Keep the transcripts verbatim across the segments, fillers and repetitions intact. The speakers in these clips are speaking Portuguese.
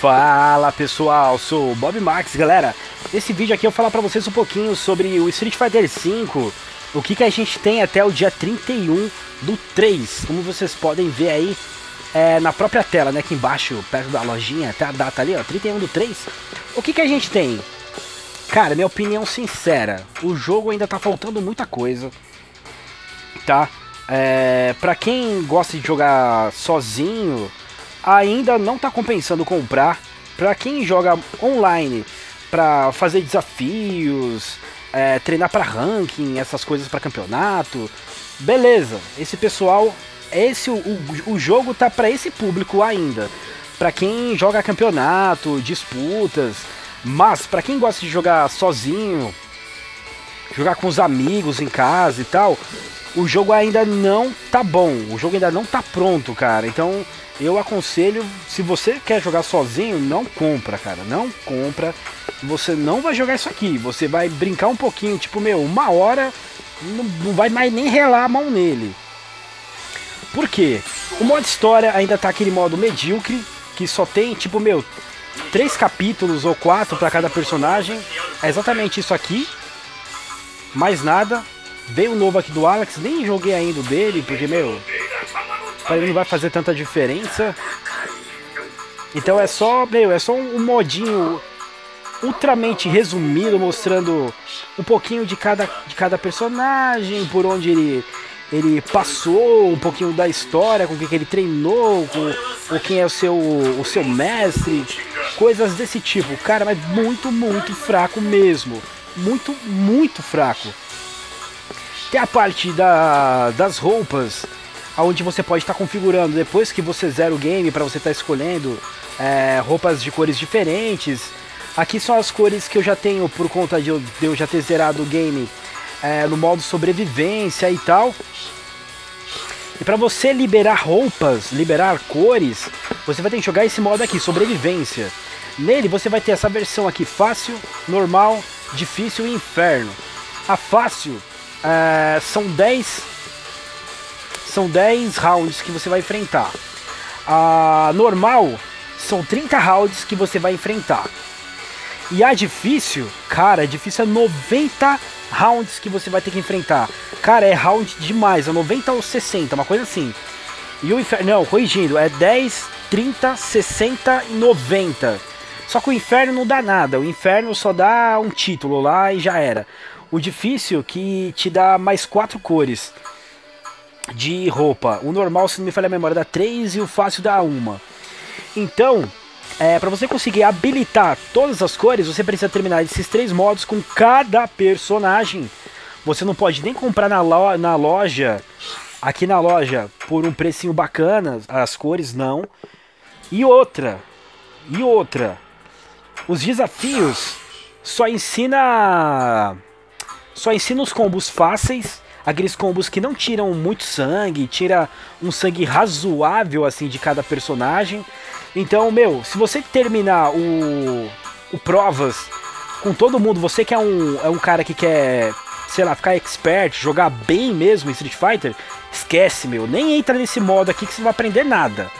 Fala pessoal, sou o Bob Max, galera. Nesse vídeo aqui eu vou falar pra vocês um pouquinho sobre o Street Fighter cinco, o que que a gente tem até o dia trinta e um do três. Como vocês podem ver aí é, na própria tela, né, aqui embaixo, perto da lojinha, tá a data ali, ó, trinta e um do três. O que que a gente tem? Cara, minha opinião sincera, o jogo ainda tá faltando muita coisa, tá? É, pra quem gosta de jogar sozinho, ainda não tá compensando comprar. Pra quem joga online, pra fazer desafios, é, treinar pra ranking, essas coisas pra campeonato, beleza, esse pessoal, esse, o, o jogo tá pra esse público ainda. Pra quem joga campeonato, disputas, mas pra quem gosta de jogar sozinho, jogar com os amigos em casa e tal, o jogo ainda não tá bom, o jogo ainda não tá pronto, cara. Então eu aconselho, se você quer jogar sozinho, não compra, cara, não compra. Você não vai jogar isso aqui, você vai brincar um pouquinho, tipo, meu, uma hora, não vai mais nem relar a mão nele. Por quê? O modo história ainda tá aquele modo medíocre, que só tem, tipo, meu, três capítulos ou quatro pra cada personagem. É exatamente isso aqui, mais nada. Veio o novo aqui do Alex, nem joguei ainda o dele, porque, meu, pra ele não vai fazer tanta diferença. Então é só, meu, é só um modinho ultramente resumido, mostrando um pouquinho de cada, de cada personagem, por onde ele, ele passou, um pouquinho da história, com o que ele treinou, com, com quem é o seu, o seu mestre, coisas desse tipo. Cara, mas muito, muito fraco mesmo. Muito, muito fraco. Tem a parte da, das roupas, onde você pode estar tá configurando, depois que você zera o game, para você estar tá escolhendo é, roupas de cores diferentes. Aqui são as cores que eu já tenho por conta de eu, de eu já ter zerado o game é, no modo sobrevivência e tal. E para você liberar roupas, liberar cores, você vai ter que jogar esse modo aqui, sobrevivência. Nele você vai ter essa versão aqui, fácil, normal, difícil e inferno. A fácil... Uh, são dez são dez rounds que você vai enfrentar. A normal são trinta rounds que você vai enfrentar. E a difícil, cara, a difícil é noventa rounds que você vai ter que enfrentar. Cara, é round demais, é noventa ou sessenta, uma coisa assim. E o inferno, não, corrigindo, é dez, trinta, sessenta e noventa. Só que o inferno não dá nada, o inferno só dá um título lá e já era. O difícil que te dá mais quatro cores de roupa. O normal, se não me falha a memória, dá três e o fácil dá uma. Então, é, para você conseguir habilitar todas as cores, você precisa terminar esses três modos com cada personagem. Você não pode nem comprar na, lo na loja, aqui na loja, por um precinho bacana, as cores não. E outra, e outra, os desafios só ensina... Só ensina os combos fáceis, aqueles combos que não tiram muito sangue, tira um sangue razoável assim de cada personagem. Então, meu, se você terminar o, o Provas com todo mundo, você que é um, é um cara que quer, sei lá, ficar expert, jogar bem mesmo em Street Fighter, esquece, meu, nem entra nesse modo aqui que você não vai aprender nada.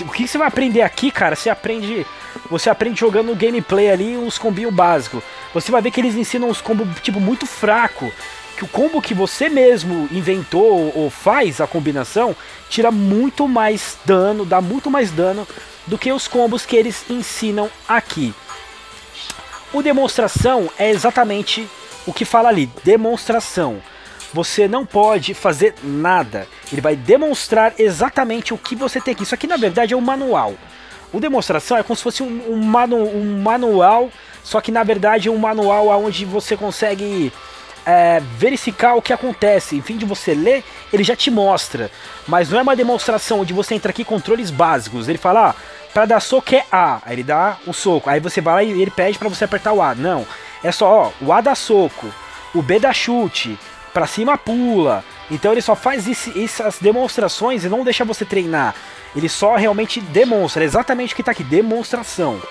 O que você vai aprender aqui, cara? Você aprende, você aprende jogando o gameplay ali, uns combinhos básicos. Você vai ver que eles ensinam uns combos, tipo, muito fraco. Que o combo que você mesmo inventou ou faz a combinação, tira muito mais dano, dá muito mais dano do que os combos que eles ensinam aqui. O demonstração é exatamente o que fala ali, demonstração. Você não pode fazer nada. Ele vai demonstrar exatamente o que você tem aqui. Isso aqui, na verdade, é um manual. O demonstração é como se fosse um, um, manu, um manual, só que, na verdade, é um manual onde você consegue é, verificar o que acontece. Em fim de você ler, ele já te mostra. Mas não é uma demonstração onde você entra aqui com controles básicos. Ele fala, ah, para dar soco é A. Aí ele dá o soco. Aí você vai lá e ele pede para você apertar o A. Não. É só, ó, o A dá soco, o B dá chute, pra cima pula. Então ele só faz esse, essas demonstrações e não deixa você treinar. Ele só realmente demonstra, exatamente o que tá aqui, demonstração.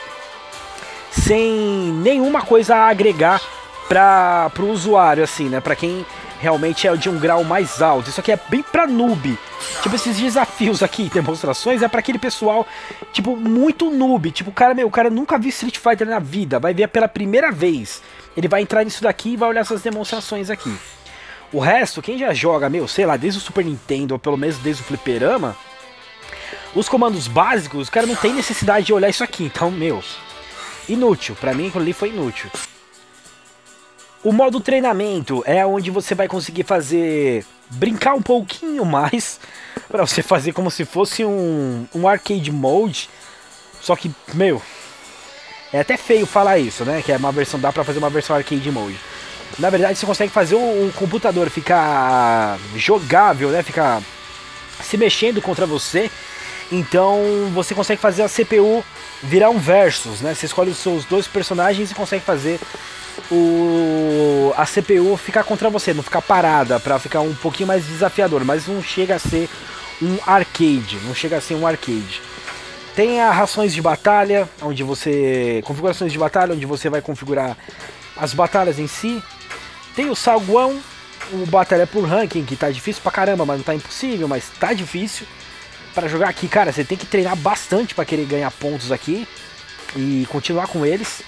Sem nenhuma coisa a agregar para pro usuário, assim, né? Pra quem realmente é de um grau mais alto. Isso aqui é bem pra noob. Tipo, esses desafios aqui, demonstrações, é pra aquele pessoal, tipo, muito noob. Tipo, o cara, meu, o cara nunca viu Street Fighter na vida, vai ver pela primeira vez. Ele vai entrar nisso daqui e vai olhar essas demonstrações aqui. O resto, quem já joga, meu, sei lá, desde o Super Nintendo, ou pelo menos desde o fliperama, os comandos básicos, o cara não tem necessidade de olhar isso aqui. Então, meu, inútil. Pra mim, aquilo ali foi inútil. O modo treinamento é onde você vai conseguir fazer... brincar um pouquinho mais, pra você fazer como se fosse um, um arcade mode. Só que, meu... é até feio falar isso, né? Que é uma versão... dá pra fazer uma versão arcade mode. Na verdade, você consegue fazer o, o computador ficar jogável, né? Ficar se mexendo contra você. Então, você consegue fazer a C P U virar um versus, né? Você escolhe os seus dois personagens e consegue fazer o a C P U ficar contra você, não ficar parada, pra ficar um pouquinho mais desafiador. Mas não chega a ser um arcade, não chega a ser um arcade. Tem a rações de batalha, onde você... configurações de batalha, onde você vai configurar as batalhas em si. Tem o salguão, o batalha por ranking, que tá difícil pra caramba, mas não tá impossível, mas tá difícil. Pra jogar aqui, cara, você tem que treinar bastante pra querer ganhar pontos aqui e continuar com eles.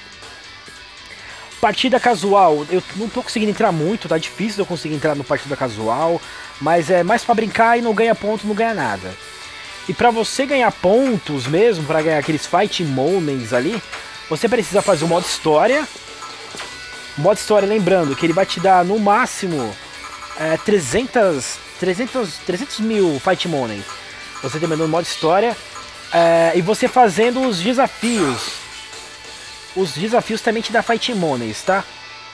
Partida casual, eu não tô conseguindo entrar muito, tá difícil eu conseguir entrar no partida casual, mas é mais pra brincar e não ganha ponto, não ganha nada. E pra você ganhar pontos mesmo, pra ganhar aqueles Fight Moneys ali, você precisa fazer o modo história. O modo história, lembrando que ele vai te dar no máximo é, trezentos mil Fight Moneys. Você terminou o modo história é, e você fazendo os desafios. Os desafios também te dá Fight Moneys, tá?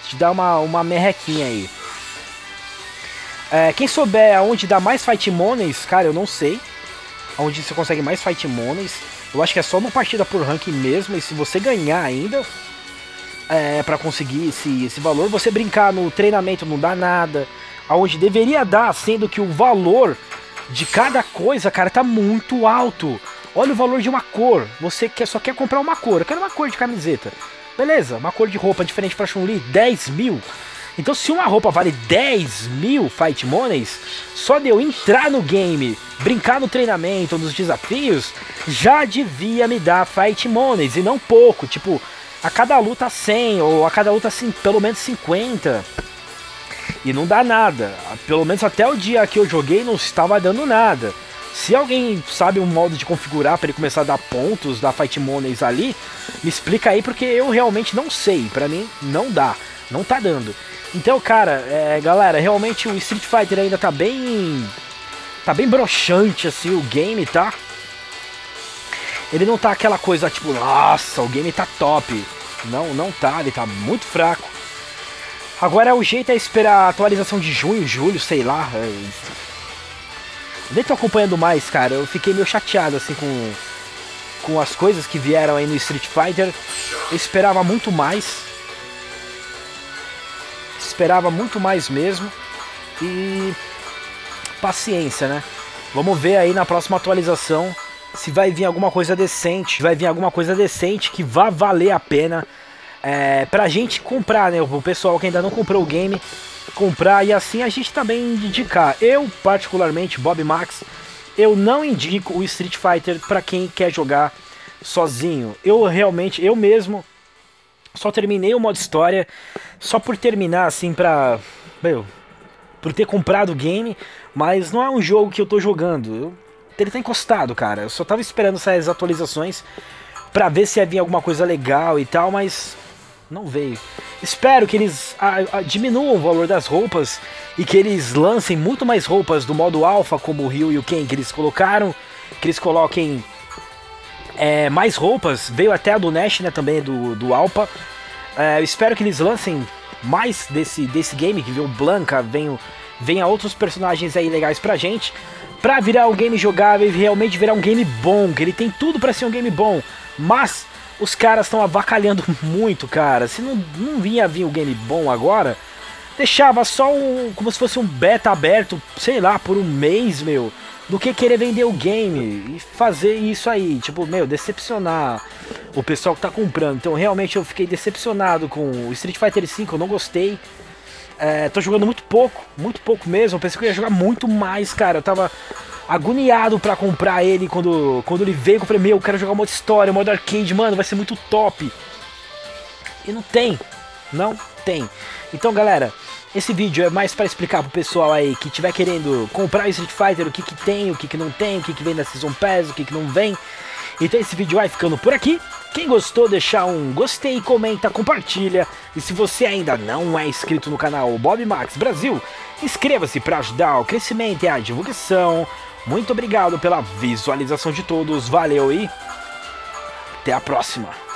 Te dá uma, uma merrequinha aí. É, quem souber aonde dá mais Fight Moneys, cara, eu não sei. Onde você consegue mais Fight Moneys. Eu acho que é só uma partida por ranking mesmo. E se você ganhar ainda, é, pra conseguir esse, esse valor, você brincar no treinamento não dá nada. Aonde deveria dar, sendo que o valor de cada coisa, cara, tá muito alto. Olha o valor de uma cor. Você quer, só quer comprar uma cor. Eu quero uma cor de camiseta. Beleza, uma cor de roupa diferente pra Chun-Li, dez mil. Então se uma roupa vale dez mil Fight Moneys, só de eu entrar no game, brincar no treinamento, nos desafios, já devia me dar Fight Moneys. E não pouco, tipo, a cada luta cem, ou a cada luta assim, pelo menos cinquenta. E não dá nada, pelo menos até o dia que eu joguei não estava dando nada. Se alguém sabe um modo de configurar para ele começar a dar pontos, dar Fight Moneys ali, me explica aí, porque eu realmente não sei, pra mim não dá, não tá dando. Então, cara, é, galera, realmente o Street Fighter ainda tá bem, tá bem broxante assim o game, tá? Ele não tá aquela coisa tipo, nossa, o game tá top, não, não tá, ele tá muito fraco. Agora o jeito é esperar a atualização de junho, julho, sei lá. Eu nem tô acompanhando mais, cara. Eu fiquei meio chateado, assim, com, com as coisas que vieram aí no Street Fighter. Eu esperava muito mais. Esperava muito mais mesmo. E... paciência, né? Vamos ver aí na próxima atualização se vai vir alguma coisa decente. Vai vir alguma coisa decente que vá valer a pena. É, pra gente comprar, né, o pessoal que ainda não comprou o game, comprar e assim a gente também indicar. Eu, particularmente, Bob Max, eu não indico o Street Fighter pra quem quer jogar sozinho. Eu realmente, eu mesmo, só terminei o modo história, só por terminar, assim, pra... meu, por ter comprado o game, mas não é um jogo que eu tô jogando. Eu, ele tá encostado, cara, eu só tava esperando essas atualizações pra ver se ia vir alguma coisa legal e tal, mas... não veio. Espero que eles a, a, diminuam o valor das roupas e que eles lancem muito mais roupas do modo alfa, como o Ryu e o Ken que eles colocaram, que eles coloquem é, mais roupas. Veio até a do Nash, né, também do, do alfa. É, eu espero que eles lancem mais desse, desse game, que veio o Blanca, venham, venha outros personagens aí legais pra gente, pra virar um game jogável e realmente virar um game bom, que ele tem tudo pra ser um game bom, mas... os caras estão avacalhando muito, cara. Se não, não vinha vir o game bom agora, deixava só um, como se fosse um beta aberto, sei lá, por um mês, meu, do que querer vender o game e fazer isso aí, tipo, meu, decepcionar o pessoal que tá comprando. Então, realmente, eu fiquei decepcionado com o Street Fighter cinco, eu não gostei. É, tô jogando muito pouco, muito pouco mesmo. Eu pensei que eu ia jogar muito mais, cara. Eu tava agoniado pra comprar ele quando, quando ele veio. Eu falei, meu, eu quero jogar modo história, modo arcade, mano, vai ser muito top. E não tem, não tem. Então, galera, esse vídeo é mais pra explicar pro pessoal aí que tiver querendo comprar o Street Fighter, o que que tem, o que que não tem, o que que vem na Season Pass, o que que não vem. Então esse vídeo vai ficando por aqui. Quem gostou, deixa um gostei, comenta, compartilha. E se você ainda não é inscrito no canal Bob Max Brasil, inscreva-se para ajudar o crescimento e a divulgação. Muito obrigado pela visualização de todos, valeu e até a próxima.